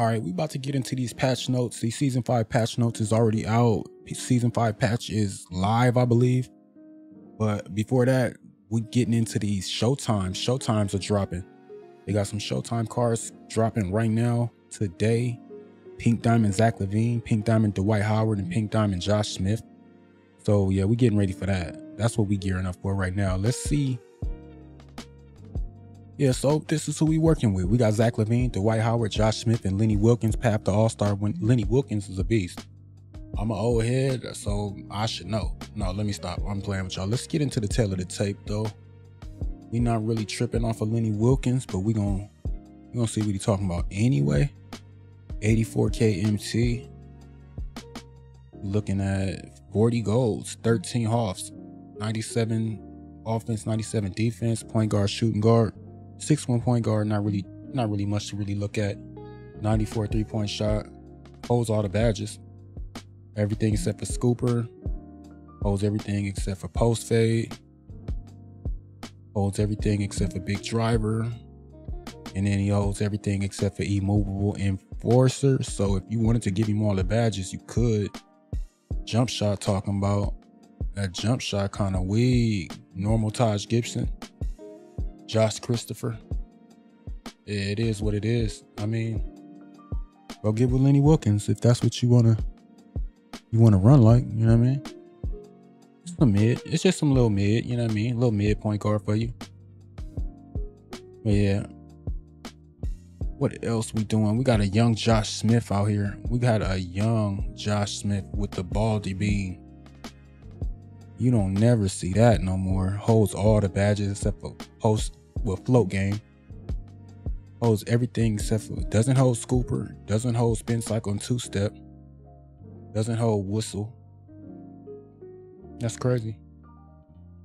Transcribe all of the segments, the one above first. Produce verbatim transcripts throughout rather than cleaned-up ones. All right, we about to get into these patch notes. The season five patch notes is already out. Season five patch is live, I believe. But before that, we're getting into these showtimes. Showtimes are dropping. They got some showtime cards dropping right now today. Pink Diamond Zach LaVine, Pink Diamond Dwight Howard, and Pink Diamond Josh Smith. So yeah, we're getting ready for that. That's what we're gearing up for right now. Let's see. Yeah, so this is who we working with. We got Zach LaVine, Dwight Howard, Josh Smith, and Lenny Wilkens path to all-star. When Lenny Wilkens is a beast. I'm an old head, so I should know. No, let me stop. I'm playing with y'all. Let's get into the tail of the tape, though. We're not really tripping off of Lenny Wilkens, but we're gonna, we're gonna see what he's talking about anyway. eighty-four K M C. Looking at forty goals, thirteen halves, ninety-seven offense, ninety-seven defense, point guard, shooting guard, six one point guard, not really, not really much to really look at. ninety-four three-point shot, holds all the badges. Everything except for scooper, holds everything except for post fade, holds everything except for big driver, and then he holds everything except for immovable enforcer. So if you wanted to give him all the badges, you could. Jump shot, talking about that jump shot kind of weak. Normal Taj Gibson, Josh Christopher. It is what it is. I mean, go get with Lenny Wilkens if that's what you wanna. You want to run like, you know what I mean? It's a mid. It's just some little mid, you know what I mean? A little mid point guard for you. But yeah. What else we doing? We got a young Josh Smith out here. We got a young Josh Smith with the baldy beam. You don't never see that no more. Holds all the badges except for post, well, float game. Holds everything except for, doesn't hold scooper. Doesn't hold spin cycle and two-step. Doesn't hold whistle. That's crazy.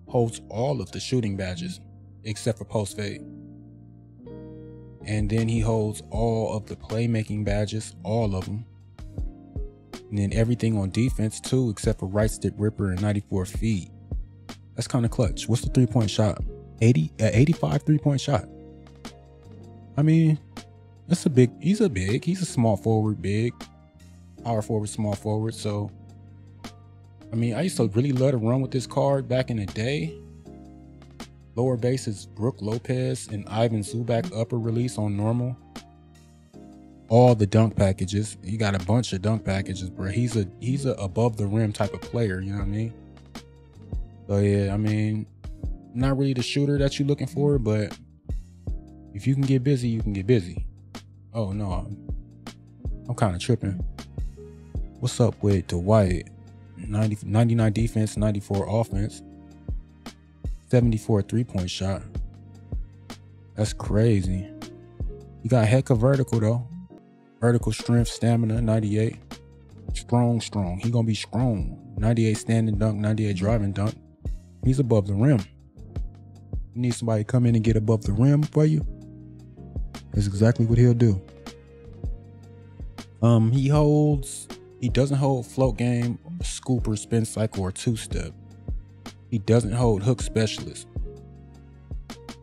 Holds all of the shooting badges except for post fade. And then he holds all of the playmaking badges, all of them. And then everything on defense too, except for right stick ripper and ninety-four feet. That's kind of clutch. What's the three-point shot? eighty, uh, eighty-five three-point shot. I mean, that's a big. He's a big. He's a small forward, big. Power forward, small forward. So, I mean, I used to really love to run with this card back in the day. Lower base is Brooke Lopez and Ivan Zubak, upper release on normal. All the dunk packages. You got a bunch of dunk packages, bro. He's a he's a above the rim type of player. You know what I mean? So yeah, I mean, not really the shooter that you're looking for, but if you can get busy, you can get busy. Oh no, I'm, I'm kind of tripping. What's up with Dwight? ninety, ninety-nine defense, ninety-four offense, seventy-four three-point shot. That's crazy. You got a heck of vertical though. Vertical strength, stamina, ninety-eight. Strong, strong. He gonna be strong. ninety-eight standing dunk, ninety-eight driving dunk. He's above the rim. You need somebody to come in and get above the rim for you. That's exactly what he'll do. Um, he holds. He doesn't hold float game, scooper, spin cycle, or two-step. He doesn't hold hook specialist.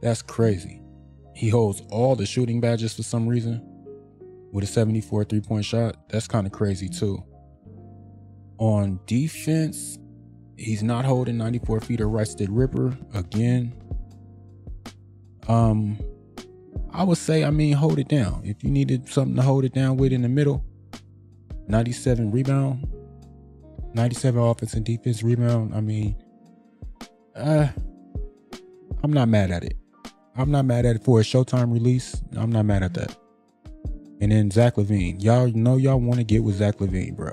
That's crazy. He holds all the shooting badges for some reason with a seventy-four three-point shot. That's kind of crazy too. On defense, he's not holding ninety-four feet or right stick ripper again. Um, I would say, I mean, hold it down. If you needed something to hold it down with in the middle, ninety-seven rebound, ninety-seven offense and defense rebound. I mean, uh, I'm not mad at it. I'm not mad at it for a Showtime release. I'm not mad at that. And then Zach LaVine. Y'all know y'all want to get with Zach LaVine, bro.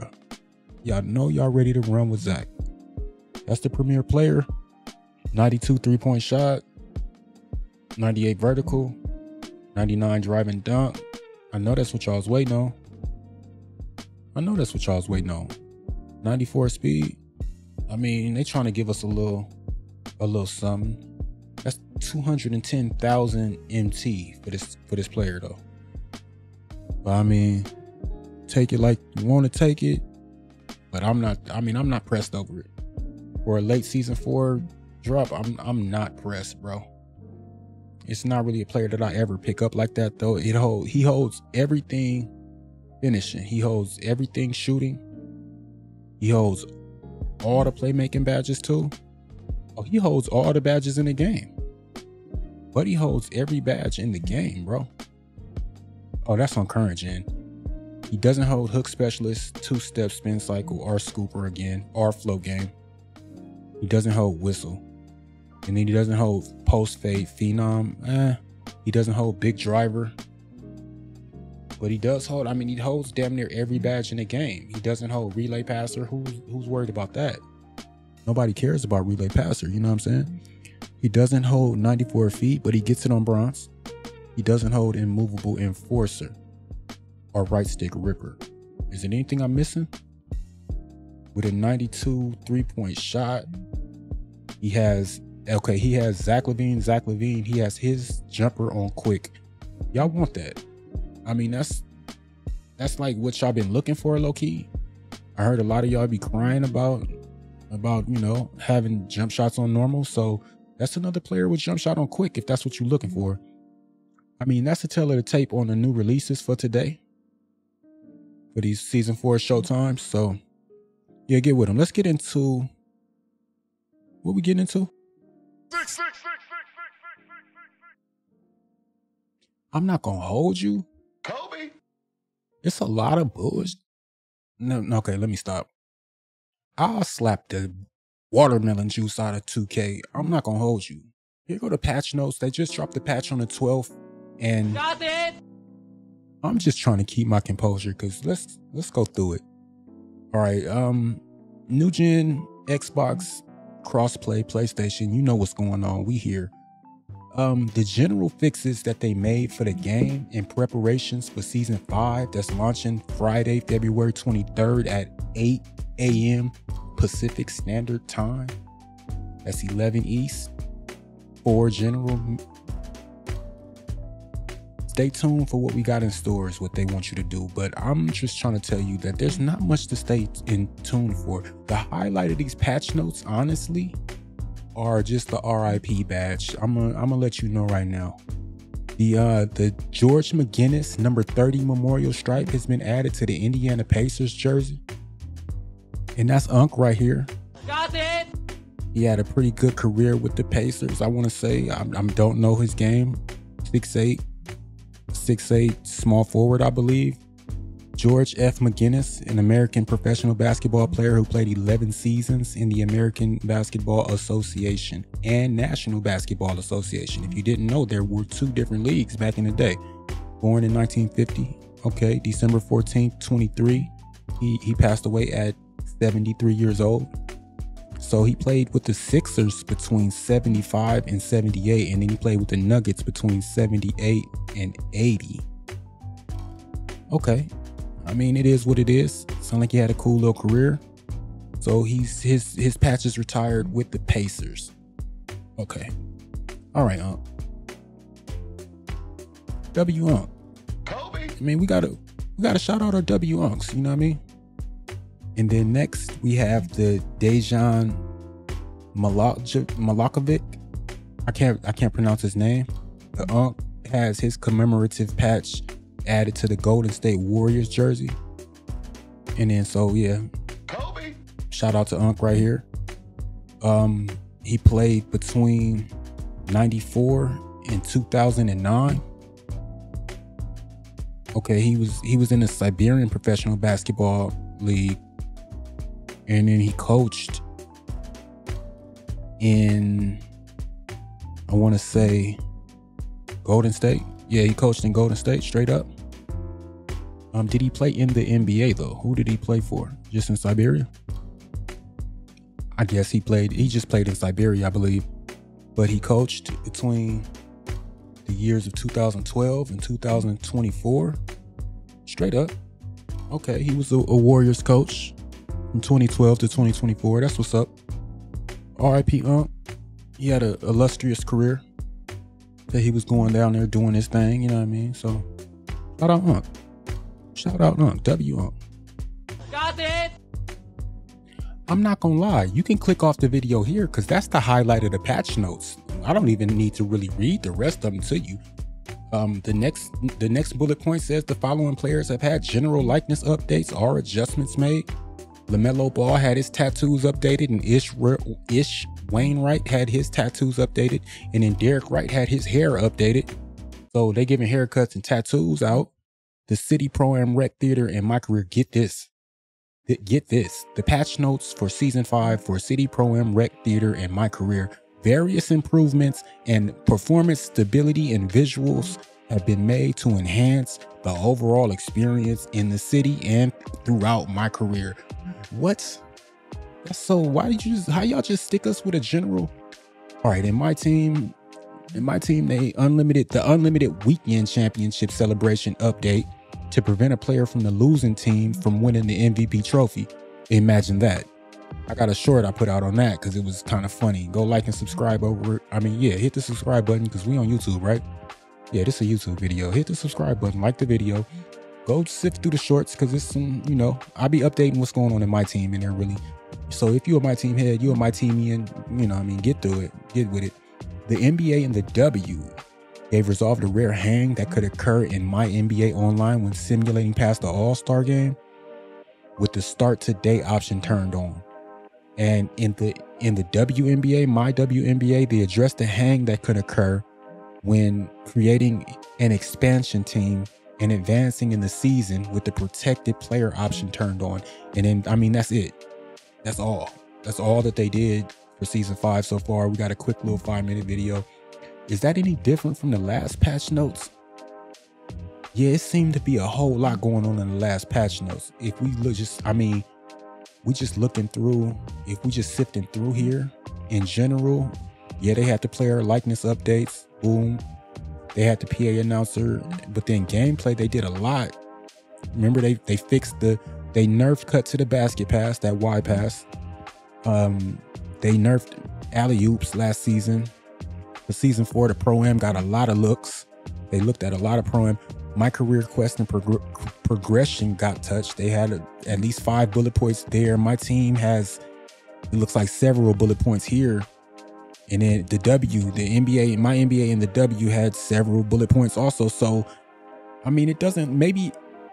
Y'all know y'all ready to run with Zach. That's the premier player. ninety-two three-point shot, ninety-eight vertical, ninety-nine driving dunk. I know that's what y'all's waiting on. I know that's what y'all's waiting on. ninety-four speed. I mean, they trying to give us a little, a little something. That's two hundred ten thousand M T for this for this player though. But I mean, take it like you want to take it. But I'm not. I mean, I'm not pressed over it. For a late season four drop, I'm I'm not pressed, bro. It's not really a player that I ever pick up like that though. It hold he holds everything finishing. He holds everything shooting. He holds all the playmaking badges too. Oh, he holds all the badges in the game. But he holds every badge in the game, bro. Oh, that's on current gen. He doesn't hold hook specialist, two-step spin cycle, or scooper again, or float game. He doesn't hold whistle. And then he doesn't hold post fade phenom. Eh, he doesn't hold big driver. But he does hold, I mean, he holds damn near every badge in the game. He doesn't hold relay passer. Who's, who's worried about that? Nobody cares about relay passer, you know what I'm saying? He doesn't hold ninety-four feet, but he gets it on bronze. He doesn't hold immovable enforcer or right stick ripper. Is there anything I'm missing? With a ninety-two three-point shot, he has, okay, he has Zach LaVine, Zach LaVine. He has his jumper on quick. Y'all want that. I mean, that's that's like what y'all been looking for, low key. I heard a lot of y'all be crying about about, you know, having jump shots on normal. So that's another player with jump shot on quick if that's what you're looking for. I mean, that's the tell of the tape on the new releases for today. For these season four showtimes. So yeah, get with them. Let's get into what we getting into. Six, six, six, six, six, six, six, six. I'm not gonna hold you. It's a lot of bullshit. No, no, okay, let me stop. I'll slap the watermelon juice out of two K. I'm not gonna hold you. Here go the patch notes. They just dropped the patch on the twelfth, and I'm just trying to keep my composure because let's let's go through it. All right, um, new gen Xbox crossplay, PlayStation. You know what's going on. We here. Um, the general fixes that they made for the game in preparations for season five that's launching Friday, February twenty-third at eight A M Pacific Standard Time. That's eleven East, four General. Stay tuned for what we got in store is what they want you to do. But I'm just trying to tell you that there's not much to stay in tune for. The highlight of these patch notes, honestly, are just the R I P badge. I'm gonna I'm gonna let you know right now. The uh the George McGinnis number thirty memorial stripe has been added to the Indiana Pacers jersey, and that's Unc right here. Got it. He had a pretty good career with the Pacers. I want to say I, I don't know his game. six eight, six eight, small forward, I believe. George F. McGinnis, an American professional basketball player who played eleven seasons in the American Basketball Association and National Basketball Association. If you didn't know, there were two different leagues back in the day. Born in nineteen fifty, okay, December fourteenth, twenty-three. He, he passed away at seventy-three years old. So he played with the Sixers between seventy-five and seventy-eight, and then he played with the Nuggets between seventy-eight and eighty. Okay. I mean, it is what it is. Sound like he had a cool little career. So he's his his patch is retired with the Pacers. Okay. All right, Unc. W Unc. Kobe. I mean, we gotta we gotta shout out our W Uncs. You know what I mean? And then next we have the Dejan Malakovic. I can't I can't pronounce his name. The Unc has his commemorative patch added to the Golden State Warriors jersey. And then so yeah, Kobe, shout out to Unc right here. Um he played between ninety-four and two thousand nine. Okay, he was he was in the Siberian Professional Basketball League, and then he coached in, I want to say, Golden State. Yeah, he coached in Golden State, straight up. Um, did he play in the N B A though? Who did he play for? Just in Siberia? I guess he played, he just played in Siberia, I believe. But he coached between the years of two thousand twelve and two thousand twenty-four. Straight up. Okay, he was a, a Warriors coach from twenty twelve to twenty twenty-four. That's what's up. R I P Unc. He had an illustrious career. That he was going down there doing his thing, you know what I mean? So, shout out Unc. Shout out Unc. W Unc. Got it. I'm not gonna lie, you can click off the video here because that's the highlight of the patch notes. I don't even need to really read the rest of them to you. Um, the next the next bullet point says the following players have had general likeness updates or adjustments made. LaMelo Ball had his tattoos updated, and Ish, Ish Wainwright had his tattoos updated, and then Derek Wright had his hair updated. So they giving haircuts and tattoos out. The City Pro-Am Rec Theater and My Career, get this, get this. The patch notes for season five for City Pro-Am Rec Theater and My Career. Various improvements and performance stability and visuals have been made to enhance the overall experience in the city and throughout My Career. What? So why did you just, how y'all just stick us with a general? All right, in my team, in my team, they unlimited the unlimited weekend championship celebration update to prevent a player from the losing team from winning the M V P trophy. Imagine that. I got a short I put out on that because it was kind of funny. Go like and subscribe over. I mean, yeah, hit the subscribe button because we on YouTube, right? Yeah, this is a YouTube video. Hit the subscribe button, like the video. Go sift through the shorts because it's some, you know, I'll be updating what's going on in my team in there, really. So if you're my team head, you're my teamian, you know, I mean, get through it, get with it. The N B A and the W, they've resolved a rare hang that could occur in My N B A Online when simulating past the All-Star game with the start today option turned on. And in the in the W N B A, My W N B A, they addressed the hang that could occur when creating an expansion team and advancing in the season with the protected player option turned on. And then, I mean, that's it. That's all. That's all that they did for season five so far. We got a quick little five minute video. Is that any different from the last patch notes? Yeah, it seemed to be a whole lot going on in the last patch notes. If we look just, I mean, we just looking through, if we just sifting through here in general, yeah, they had the player likeness updates, boom. They had the P A announcer, but then gameplay, they did a lot. Remember, they they fixed the, they nerfed cut to the basket pass, that Y pass. Um, they nerfed alley-oops last season. For season four, the Pro-Am got a lot of looks. They looked at a lot of Pro-Am. My Career quest and prog progression got touched. They had a, at least five bullet points there. My team has, it looks like, several bullet points here. And then the W, the N B A, My N B A and the W had several bullet points also. So, I mean, it doesn't, maybe,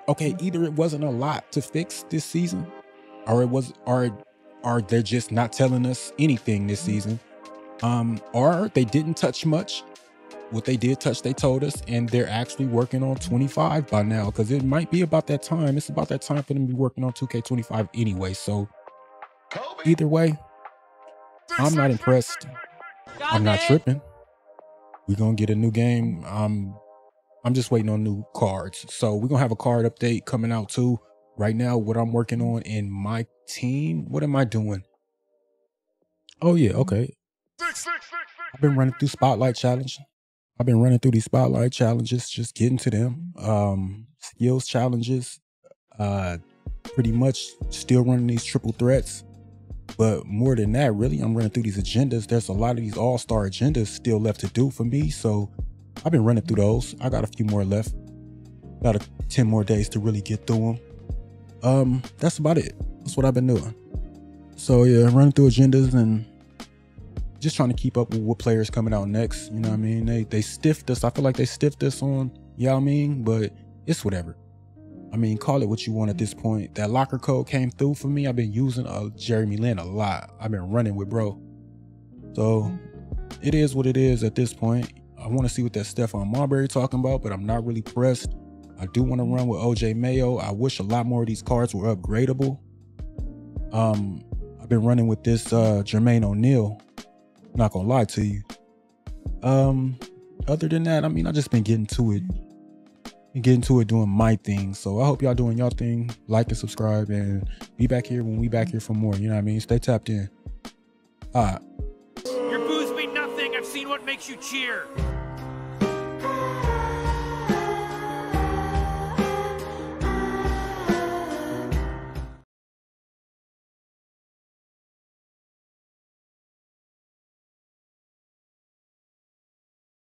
okay, either it wasn't a lot to fix this season, or it was, or, or they're just not telling us anything this season. Um, or they didn't touch much. What they did touch, they told us, and they're actually working on twenty-five by now, because it might be about that time. It's about that time for them to be working on two K twenty-five anyway. So Kobe. Either way, I'm not impressed. Got I'm not it. tripping. We're going to get a new game. Um, I'm just waiting on new cards. So we're going to have a card update coming out too. Right now, what I'm working on in my team, what am I doing? Oh, yeah. Okay. Six, six, six, six, I've been running through Spotlight Challenge. I've been running through these spotlight challenges, just getting to them. Um, skills challenges, uh, pretty much still running these triple threats. But more than that, really, I'm running through these agendas. There's a lot of these all-star agendas still left to do for me. So I've been running through those. I got a few more left, about a, ten more days to really get through them. Um, that's about it. That's what I've been doing. So yeah, running through agendas and just trying to keep up with what players coming out next. You know what I mean? They they stiffed us. I feel like they stiffed us on, you know what I mean? But it's whatever. I mean, call it what you want at this point. That locker code came through for me. I've been using uh, Jeremy Lin a lot. I've been running with bro. So it is what it is at this point. I want to see what that Stephon Marbury talking about, but I'm not really pressed. I do want to run with O J Mayo. I wish a lot more of these cards were upgradable. Um, I've been running with this uh, Jermaine O'Neal. Not gonna lie to you. Um, other than that, I mean, I just been getting to it, and getting to it, doing my thing. So I hope y'all doing y'all thing. Like and subscribe, and be back here when we back here for more. You know what I mean? Stay tapped in. All right. Your booze mean nothing. I've seen what makes you cheer.